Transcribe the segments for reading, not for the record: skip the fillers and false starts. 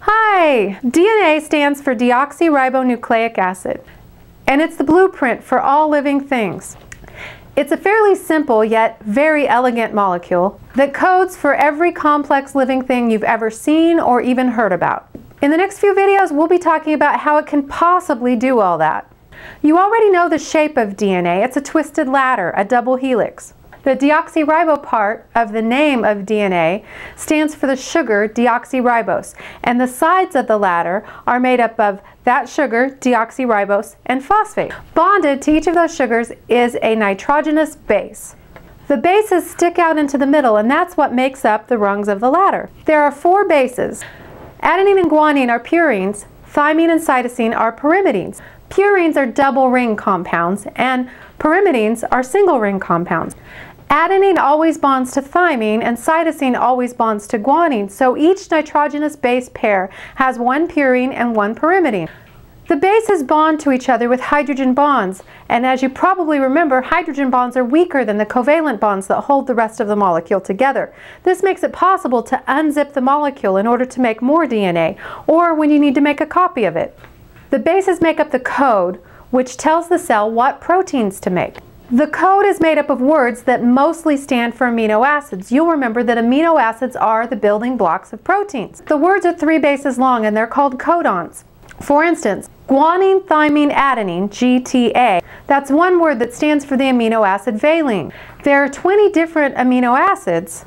Hi! DNA stands for deoxyribonucleic acid, and it's the blueprint for all living things. It's a fairly simple yet very elegant molecule that codes for every complex living thing you've ever seen or even heard about. In the next few videos, we'll be talking about how it can possibly do all that. You already know the shape of DNA. It's a twisted ladder, a double helix. The deoxyribo part of the name of DNA stands for the sugar deoxyribose, and the sides of the ladder are made up of that sugar, deoxyribose, and phosphate. Bonded to each of those sugars is a nitrogenous base. The bases stick out into the middle, and that's what makes up the rungs of the ladder. There are four bases. Adenine and guanine are purines, thymine and cytosine are pyrimidines. Purines are double ring compounds, and pyrimidines are single ring compounds. Adenine always bonds to thymine, and cytosine always bonds to guanine, so each nitrogenous base pair has one purine and one pyrimidine. The bases bond to each other with hydrogen bonds, and as you probably remember, hydrogen bonds are weaker than the covalent bonds that hold the rest of the molecule together. This makes it possible to unzip the molecule in order to make more DNA, or when you need to make a copy of it. The bases make up the code, which tells the cell what proteins to make. The code is made up of words that mostly stand for amino acids. You'll remember that amino acids are the building blocks of proteins. The words are three bases long, and they're called codons. For instance, guanine, thymine, adenine, GTA. That's one word that stands for the amino acid valine. There are 20 different amino acids,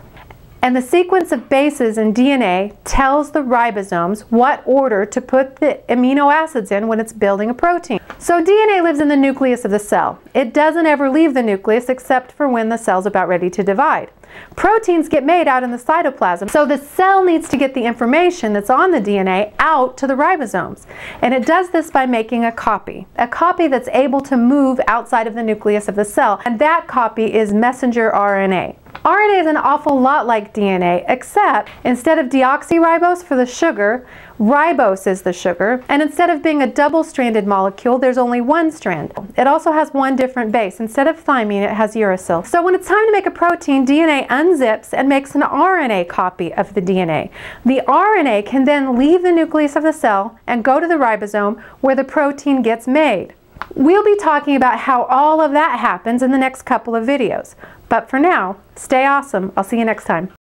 and the sequence of bases in DNA tells the ribosomes what order to put the amino acids in when it's building a protein. So DNA lives in the nucleus of the cell. It doesn't ever leave the nucleus except for when the cell's about ready to divide. Proteins get made out in the cytoplasm, so the cell needs to get the information that's on the DNA out to the ribosomes. And it does this by making a copy that's able to move outside of the nucleus of the cell, and that copy is messenger RNA. RNA is an awful lot like DNA, except instead of deoxyribose for the sugar, ribose is the sugar, and instead of being a double-stranded molecule, there's only one strand. It also has one different base. Instead of thymine, it has uracil. So when it's time to make a protein, DNA unzips and makes an RNA copy of the DNA. The RNA can then leave the nucleus of the cell and go to the ribosome where the protein gets made. We'll be talking about how all of that happens in the next couple of videos. But for now, stay awesome. I'll see you next time.